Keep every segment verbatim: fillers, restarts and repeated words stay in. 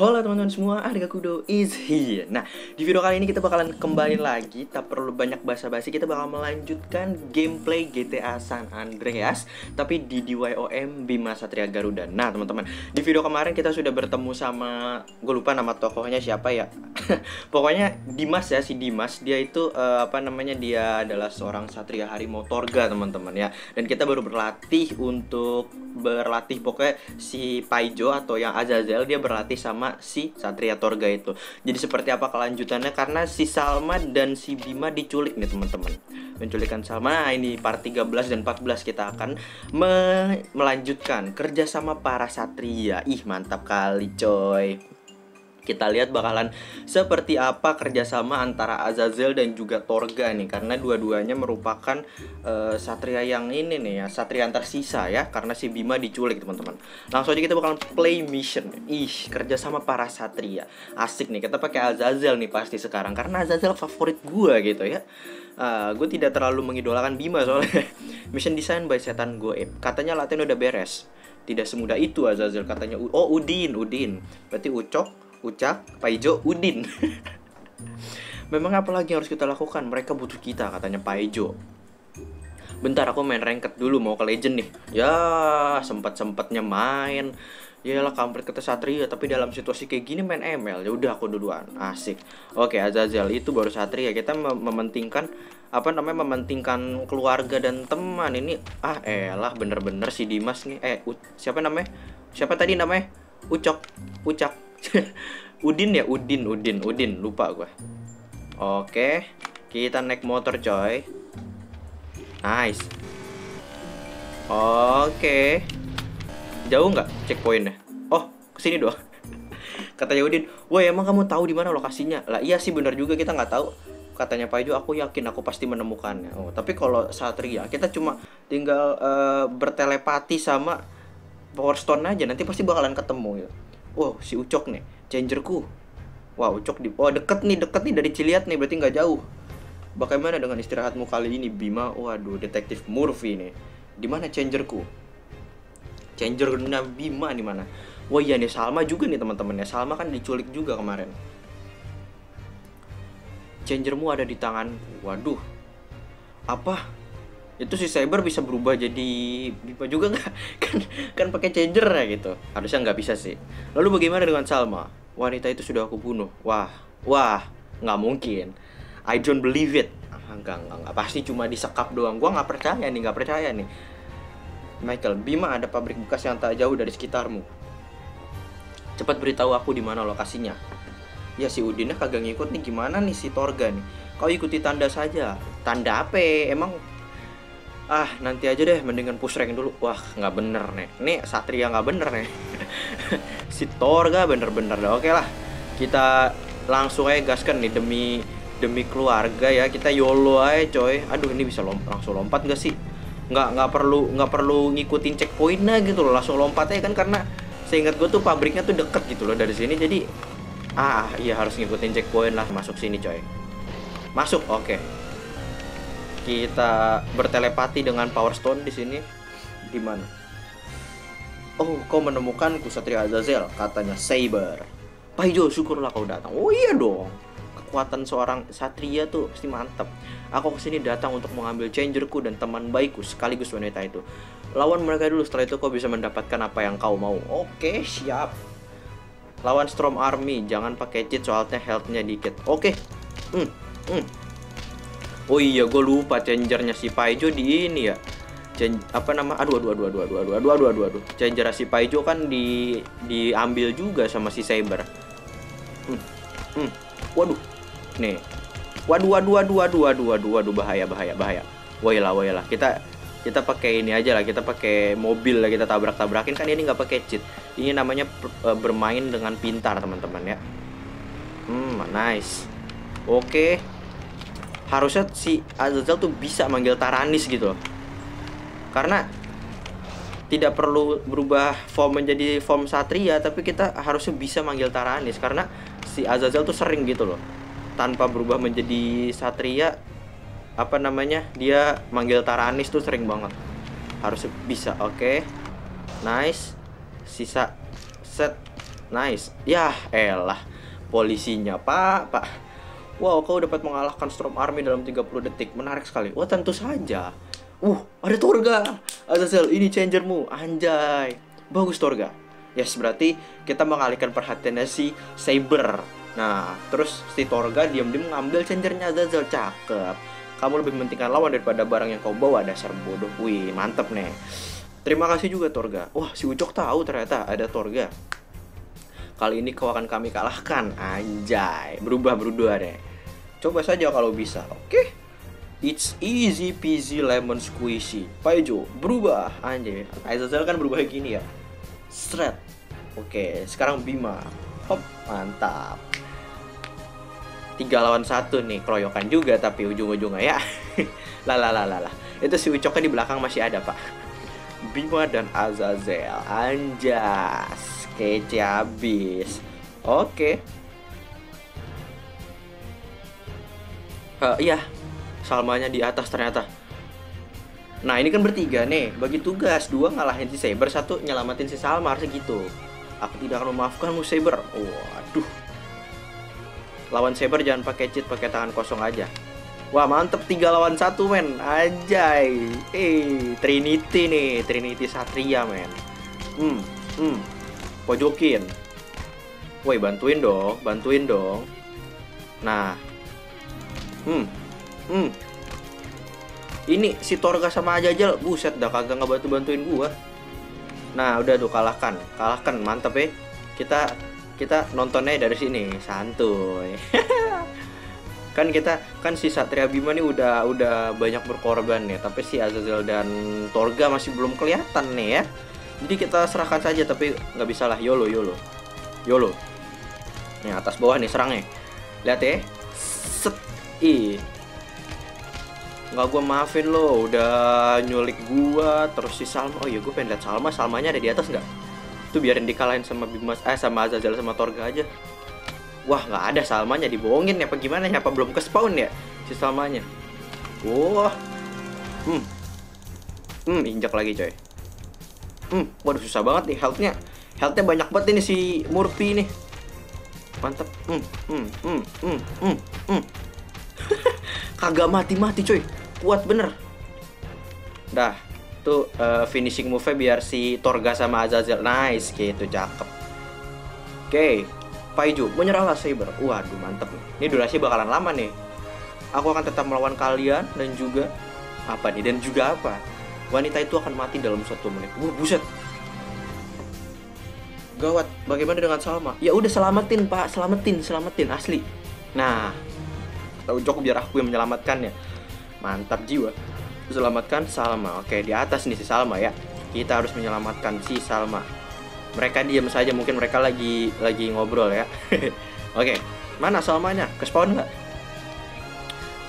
Halo teman-teman semua, Arga Kudo is here. Nah, di video kali ini kita bakalan kembali lagi, tak perlu banyak basa-basi, kita bakal melanjutkan gameplay G T A San Andreas, tapi di D Y O M Bima Satria Garuda. Nah, teman-teman, di video kemarin kita sudah bertemu sama, gue lupa nama tokohnya siapa ya. Pokoknya Dimas ya, si Dimas, dia itu uh, apa namanya? Dia adalah seorang Satria Harimau Torga, teman-teman ya. Dan kita baru berlatih untuk berlatih pokoknya si Paijo atau yang Azazel dia berlatih sama si Satria Torga itu. Jadi seperti apa kelanjutannya, karena si Salma dan si Bima diculik nih teman-teman. Penculikan Salma, nah ini part tiga belas dan empat belas kita akan me melanjutkan kerjasama para Satria. Ih mantap kali coy. Kita lihat bakalan seperti apa kerjasama antara Azazel dan juga Torga nih, karena dua-duanya merupakan uh, Satria yang ini nih ya, Satria yang tersisa ya, karena si Bima diculik teman-teman. Langsung aja kita bakalan play mission. Ih, kerjasama para Satria. Asik nih, kita pakai Azazel nih pasti sekarang, karena Azazel favorit gue gitu ya. Uh, gue tidak terlalu mengidolakan Bima soalnya. Mission design by setan goib. Katanya latihan udah beres. Tidak semudah itu Azazel katanya. Oh Udin, Udin. Berarti Ucok, Ucak, Paijo, Udin. Memang apalagi yang harus kita lakukan? Mereka butuh kita, katanya Paijo. Bentar aku main ranked dulu, mau ke legend nih. Ya, sempat-sempatnya main. Yalah kampret kata Satria, tapi dalam situasi kayak gini main M L. Ya udah aku duluan. Asik. Oke, Azazel itu baru Satria. Kita mem mementingkan apa namanya? Mementingkan keluarga dan teman. Ini ah elah bener-bener si Dimas nih. Eh, U siapa namanya? Siapa tadi namanya? Ucok, Ucak. Udin ya, Udin, Udin, Udin, lupa gue. Oke, kita naik motor coy. Nice. Oke. Jauh nggak checkpointnya? Oh, kesini doang. Katanya Udin, woi emang kamu tahu di mana lokasinya? Lah iya sih bener juga, kita nggak tahu. Katanya Paijo, aku yakin aku pasti menemukannya. Oh, tapi kalau Satria, kita cuma tinggal uh, bertelepati sama Power Stone aja, nanti pasti bakalan ketemu ya. Wow, si Ucok nih, changerku. Wah, wow, Ucok di... Oh, deket nih, deket nih dari Ciliat nih, berarti nggak jauh. Bagaimana dengan istirahatmu kali ini, Bima? Waduh, detektif Murphy nih. Di mana changerku? Changer Bima di mana? Wah, iya nih, Salma juga nih teman-teman ya. Salma kan diculik juga kemarin. Changermu ada di tangan. Waduh. Apa? Itu si Cyber bisa berubah jadi Bima juga nggak? Kan kan pakai changer ya gitu. Harusnya nggak bisa sih. Lalu bagaimana dengan Salma? Wanita itu sudah aku bunuh. Wah, wah, nggak mungkin. I don't believe it. Enggak, enggak, enggak. Pasti cuma disekap doang. Gua nggak percaya nih, nggak percaya nih. Michael, Bima ada pabrik bekas yang tak jauh dari sekitarmu. Cepat beritahu aku di mana lokasinya. Ya si Udinnya kagak ngikut nih, gimana nih si Torga nih? Kau ikuti tanda saja. Tanda apa? Emang ah nanti aja deh, mendingan push rank dulu. Wah nggak bener nih, nih Satria nggak bener nih. Si Torga bener-bener dah. Oke lah, kita langsung aja gaskan nih demi demi keluarga ya, kita YOLO aja coy. Aduh ini bisa lomp langsung lompat nggak sih? Nggak nggak perlu nggak perlu ngikutin checkpointnya gitu loh, langsung lompat aja kan, karena seingat gue tuh pabriknya tuh deket gitu loh dari sini, jadi ah iya harus ngikutin checkpoint lah. Masuk sini coy, masuk. Oke. Kita bertelepati dengan Power Stone di sini. Di mana? Oh, kau menemukanku Satria Azazel, katanya Saber. Paijo, syukurlah kau datang. Oh iya dong. Kekuatan seorang Satria tuh pasti mantap. Aku kesini datang untuk mengambil changerku dan teman baikku sekaligus wanita itu. Lawan mereka dulu, setelah itu kau bisa mendapatkan apa yang kau mau. Oke, siap. Lawan Storm Army, jangan pakai cheat soalnya health-nya dikit. Oke. Hmm. Hmm. Oh iya, gue lupa changernya si Paijo di ini ya. Change, apa nama? Aduh, aduh, aduh, aduh, aduh, aduh, aduh, aduh, aduh, aduh. Changer si Paijo kan di diambil juga sama si Cyber. Hmm. Hmm. Waduh. Nih. Waduh, waduh, waduh, waduh, waduh, waduh, waduh, bahaya, bahaya, bahaya. Wailah, wailah. Kita kita pakai ini aja lah. Kita pakai mobil lah. Kita tabrak-tabrakin kan, ini nggak pakai cheat. Ini namanya bermain dengan pintar, teman-teman ya. Hmm, nice. Oke. Harusnya si Azazel tuh bisa manggil Taranis gitu loh. Karena tidak perlu berubah form menjadi form Satria, tapi kita harusnya bisa manggil Taranis. Karena si Azazel tuh sering gitu loh, tanpa berubah menjadi Satria, apa namanya, dia manggil Taranis tuh sering banget. Harusnya bisa, oke okay. Nice. Sisa set. Nice. Yah elah, polisinya pak, pak. Wow, kau dapat mengalahkan Storm Army dalam tiga puluh detik. Menarik sekali. Wah, tentu saja. Uh, ada Torga. Azazel, ini changermu. Anjay. Bagus Torga. Yes, berarti kita mengalihkan perhatiannya si Saber. Nah, terus si Torga diam-diam mengambil changernya Azazel. Cakep. Kamu lebih mementingkan lawan daripada barang yang kau bawa, dasar bodoh. Wih, mantep nih. Terima kasih juga Torga. Wah, si Ucok tahu ternyata ada Torga. Kali ini kau akan kami kalahkan. Anjay. Berubah berdua deh. Coba saja kalau bisa, oke? Okay? It's easy peasy lemon squeezy. Paijo, berubah. Anjay, Azazel kan berubah gini ya. Shred. Oke, okay, sekarang Bima. Hop, mantap. Tiga lawan satu nih, keroyokan juga tapi ujung-ujungnya ya. Lalalala. Itu si Ucoknya di belakang masih ada pak. Bima dan Azazel. Anjas. Kece habis. Oke. Okay. Uh, iya, Salmanya di atas ternyata. Nah ini kan bertiga nih, bagi tugas dua ngalahin si Saber, satu nyelamatin si Salma, harusnya gitu. Aku tidak akan memaafkanmu Saber. Waduh. Lawan Saber jangan pakai cheat, pakai tangan kosong aja. Wah mantep, tiga lawan satu men, anjay. Eh, Trinity nih, Trinity Satria men. Hmm, hmm. Pojokin. Woi bantuin dong, bantuin dong. Nah. Hmm, hmm. Ini si Torga sama Azazel, buset dah kagak ngebantu-bantuin gua. Nah udah tuh kalahkan, kalahkan mantep ya. Kita kita nontonnya dari sini santuy. Kan kita kan si Satria Bima nih udah udah banyak berkorban nih, tapi si Azazel dan Torga masih belum kelihatan nih ya. Jadi kita serahkan saja, tapi nggak bisa lah, yolo yolo yolo. Nih atas bawah nih serangnya, lihat ya. Set. Ih, nggak gue maafin lo, udah nyulik gua. Terus si Salma, oh iya gue pengen lihat Salma, Salmanya ada di atas nggak? Tuh biarin dikalahin sama Bimas, eh sama Azazel sama Torga aja. Wah nggak ada Salmanya, dibohongin ya apa gimana ya, apa belum ke spawn ya si Salmanya? Wah, oh. hmm, hmm injak lagi coy. Hmm, waduh susah banget nih healthnya, healthnya banyak banget ini si Murphy nih. Mantap, hmm, hmm, hmm, hmm, hmm, hmm. Kagak mati-mati coy, kuat bener. Dah, tuh uh, finishing move-nya biar si Torga sama Azazel. Nice, gitu cakep. Oke, okay. Paiju, menyerahlah Saber. Waduh mantep nih, ini durasi bakalan lama nih. Aku akan tetap melawan kalian dan juga apa nih, dan juga apa? Wanita itu akan mati dalam satu menit. Wah buset. Gawat, bagaimana dengan Salma? Ya udah selamatin pak, selamatin, selamatin asli. Nah, Ucok biar aku yang menyelamatkannya. Mantap jiwa. Selamatkan Salma. Oke, di atas nih si Salma ya. Kita harus menyelamatkan si Salma. Mereka diam saja, mungkin mereka lagi lagi ngobrol ya. Oke, mana Salmanya? Ke spawn nggak?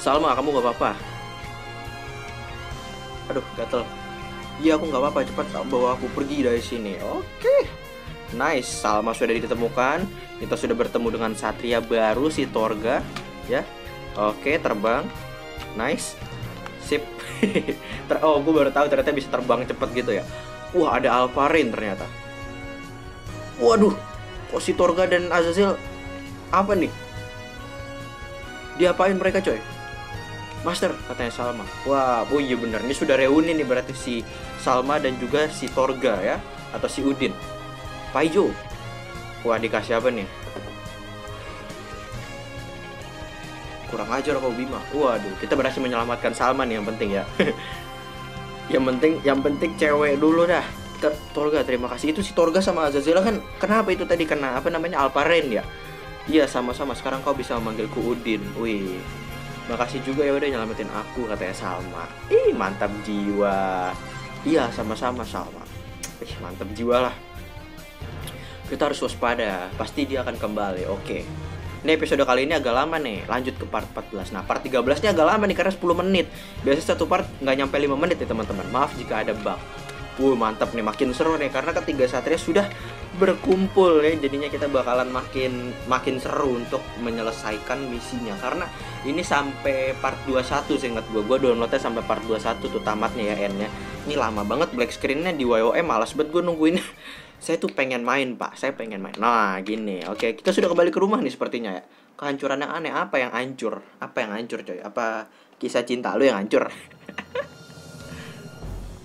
Salma, kamu nggak apa-apa? Aduh, gatel. Iya, aku nggak apa-apa. Cepat bawa aku pergi dari sini. Oke. Nice, Salma sudah ditemukan. Kita sudah bertemu dengan Satria baru si Torga ya. Oke, terbang. Nice. Sip. Ter oh, gue baru tahu ternyata bisa terbang cepet gitu ya. Wah, ada Alvarin ternyata. Waduh. Kok si Torga dan Azazel apa nih? Diapain mereka, coy? Master, katanya Salma. Wah, oh iya bener. Ini sudah reuni nih berarti si Salma dan juga si Torga ya, atau si Udin. Paijo. Wah, dikasih apa nih? Kurang ajar kau Bima. Waduh, kita berhasil menyelamatkan Salma nih yang penting ya. Yang penting, yang penting cewek dulu dah. Ter Torga, terima kasih. Itu si Torga sama Azazel kan kenapa itu tadi, kena apa namanya Alvarin ya? Iya, sama-sama. Sekarang kau bisa memanggilku Udin. Wih. Makasih juga ya udah nyelamatin aku katanya Salma. Ih, mantap jiwa. Iya, sama-sama Salma. Ih, mantap jiwa lah. Kita harus waspada. Pasti dia akan kembali. Oke. Ini episode kali ini agak lama nih, lanjut ke part empat belas. Nah, part tiga belas nya agak lama nih karena sepuluh menit. Biasanya satu part nggak nyampe lima menit nih teman-teman. Maaf jika ada bug. Wuh, mantap nih, makin seru nih karena ketiga satria sudah berkumpul ya. Jadinya kita bakalan makin makin seru untuk menyelesaikan misinya. Karena ini sampai part dua puluh satu seingat gua. Gua downloadnya sampai part dua puluh satu tuh tamatnya ya, N-nya. Ini lama banget black screen-nya di D Y O M, malas banget gua nungguinnya. Saya tuh pengen main, Pak. Saya pengen main. Nah, gini. Oke, kita sudah kembali ke rumah nih sepertinya ya. Kehancuran yang aneh. Apa yang hancur? Apa yang hancur, coy? Apa kisah cinta lu yang hancur?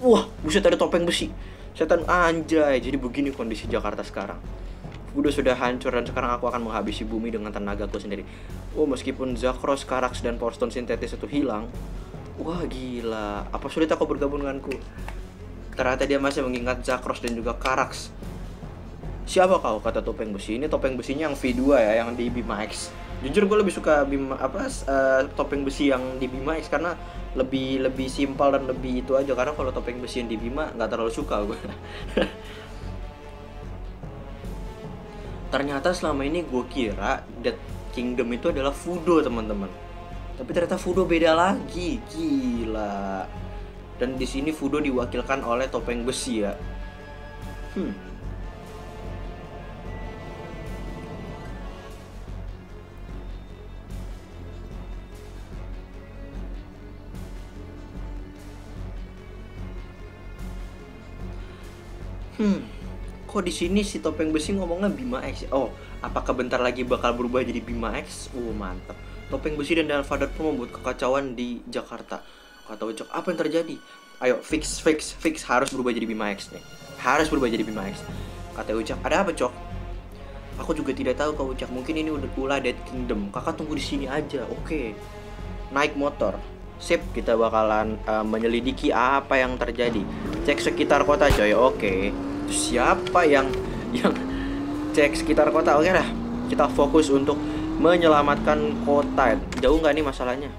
Wah, buset, ada topeng besi. Setan anjay. Jadi begini kondisi Jakarta sekarang. Fudo sudah hancur dan sekarang aku akan menghabisi bumi dengan tenagaku sendiri. Oh, meskipun Zakros, Karax, dan Power Stone sintetis itu hilang. Wah, gila. Apa sulit aku bergabung denganku? Ternyata dia masih mengingat Zakros dan juga Karax. Siapa kau? Kata topeng besi. Ini topeng besinya yang V dua ya, yang di Bima X. Jujur gue lebih suka Bima apa uh, topeng besi yang di Bima X karena lebih lebih simpel dan lebih itu aja, karena kalau topeng besi yang di Bima nggak terlalu suka gue. Ternyata selama ini gue kira Death Kingdom itu adalah Fudo, teman-teman. Tapi ternyata Fudo beda lagi, gila. Dan di sini Fudo diwakilkan oleh topeng besi ya. Hmm. Hmm. Kok di sini si topeng besi ngomongnya Bima X? Oh, apakah bentar lagi bakal berubah jadi Bima X? Uh, mantap. Topeng besi dan Alpha Delta membuat kekacauan di Jakarta. Kata Ucok, apa yang terjadi? Ayo, fix, fix, fix. Harus berubah jadi Bima X nih. Harus berubah jadi Bima X. Kata Ucok, ada apa, Cok? Aku juga tidak tahu, Kak Ucok. Mungkin ini udah pula Death Kingdom. Kakak tunggu di sini aja, oke. Okay. Naik motor. Sip, kita bakalan uh, menyelidiki apa yang terjadi. Cek sekitar kota, coy. Oke. Okay. Siapa yang... yang... cek sekitar kota, oke okay lah. Kita fokus untuk menyelamatkan kota. Jauh nggak nih masalahnya?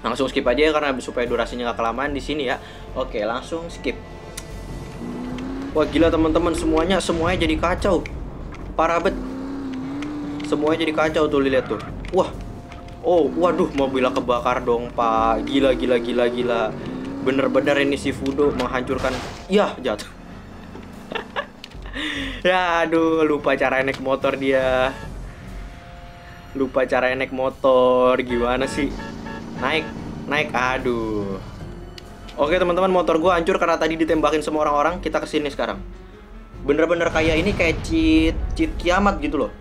Langsung skip aja ya, karena supaya durasinya nggak kelamaan di sini ya. Oke, langsung skip. Wah, gila teman-teman, semuanya semuanya jadi kacau. Parah bet. Semuanya jadi kacau tuh, lihat tuh. Wah. Oh, waduh, mobilnya kebakar dong, Pak. Gila gila gila gila. Bener-bener ini si Fudo menghancurkan. Yah, jatuh. Ya, aduh, lupa cara naik motor dia. Lupa cara naik motor, gimana sih? Naik, naik, aduh. Oke teman-teman, motor gue hancur karena tadi ditembakin semua orang-orang. Kita kesini sekarang. Bener-bener kayak ini kayak cheat, cheat kiamat gitu loh.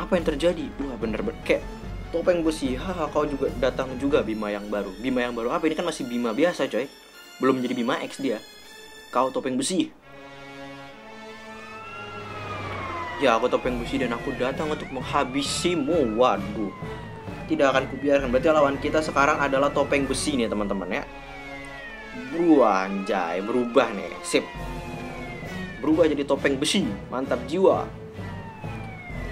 Apa yang terjadi? Wah, bener-bener kayak topeng besi. Haha, kau juga datang juga Bima yang baru. Bima yang baru apa? Ini kan masih Bima biasa, coy. Belum jadi Bima X dia. Kau topeng besi. Ya, aku topeng besi dan aku datang untuk menghabisimu. Waduh, tidak akan kubiarkan. Berarti lawan kita sekarang adalah topeng besi nih, teman-teman ya. Wah, anjay, berubah nih. Sip. Berubah jadi topeng besi. Mantap jiwa.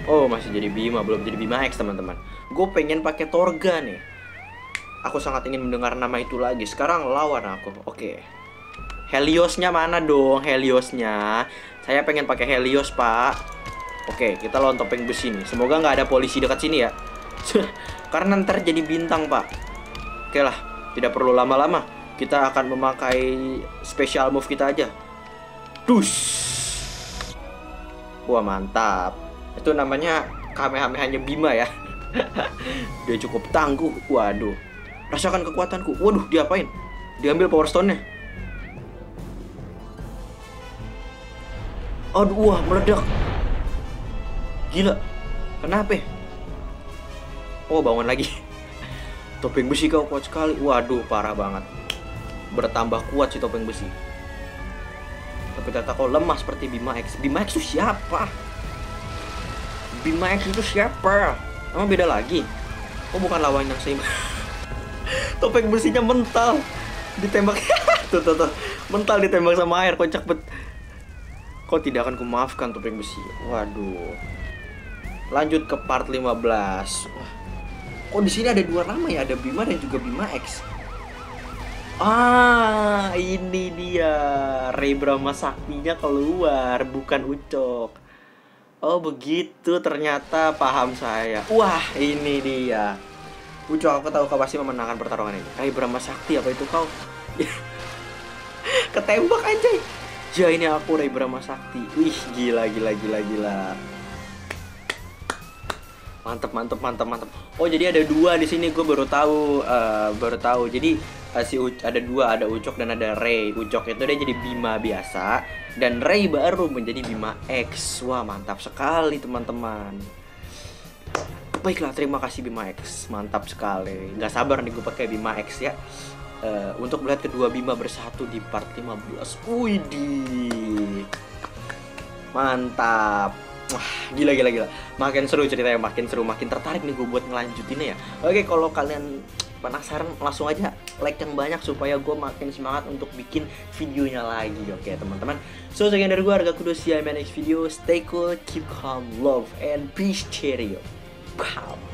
Oh, masih jadi Bima, belum jadi Bima X, teman-teman. Gue pengen pakai Torga nih. Aku sangat ingin mendengar nama itu lagi. Sekarang lawan aku. Oke. Heliosnya mana dong? Heliosnya. Saya pengen pakai Helios, Pak. Oke, kita lawan topeng besi nih. Semoga nggak ada polisi dekat sini ya. Karena ntar jadi bintang, Pak. Oke lah, tidak perlu lama-lama. Kita akan memakai special move kita aja. Dus. Wah, mantap. Itu namanya kamehamehanya Bima ya. Dia cukup tangguh. Waduh. Rasakan kekuatanku. Waduh, diapain? Diambil power stone-nya. Aduh, wah, meledak. Gila, kenapa? Oh, bangun lagi. Topeng besi kau kuat sekali. Waduh, parah banget. Bertambah kuat si topeng besi. Tapi ternyata kau lemah seperti Bima X. Bima X itu siapa? Bima X itu siapa? Emang beda lagi? Oh, bukan lawan yang seimbang. Topeng besinya mental. Ditembak. Tuh, tuh, tuh. Mental ditembak sama air. Kocak bet. Kau tidak akan kumaafkan topeng besi. Waduh. Lanjut ke part lima belas. Wah. Oh, di sini ada dua nama ya, ada Bima dan juga Bima X. Ah, ini dia. Rey Brahma Saktinya keluar, bukan Ucok. Oh, begitu ternyata, paham saya. Wah, ini dia. Ucok, aku tahu kau pasti memenangkan pertarungan ini. Rey Brahma Sakti, apa itu kau? Ketembak anjay. Ya, ini aku Rey Brahma Sakti. Wih, gila gila gila gila. Mantep mantep mantep mantep. Oh, jadi ada dua di sini, gue baru tahu uh, baru tahu. Jadi si ada dua, ada Ucok dan ada Rey. Ucok itu dia jadi Bima biasa, dan Rey baru menjadi Bima X. Wah, mantap sekali teman-teman. Baiklah, terima kasih Bima X, mantap sekali. Gak sabar nih gue pakai Bima X ya. Uh, untuk melihat kedua Bima bersatu di part lima belas. Widih, mantap. Wah, gila gila gila. Makin seru ceritanya, makin seru, makin tertarik nih gue buat ngelanjutinnya ya. Oke, kalau kalian penasaran langsung aja like yang banyak supaya gue makin semangat untuk bikin videonya lagi. Oke teman-teman, so sekian dari gue Arga Kudo, see you in my next video. Stay cool, keep calm, love and peace, cheerio. Wow.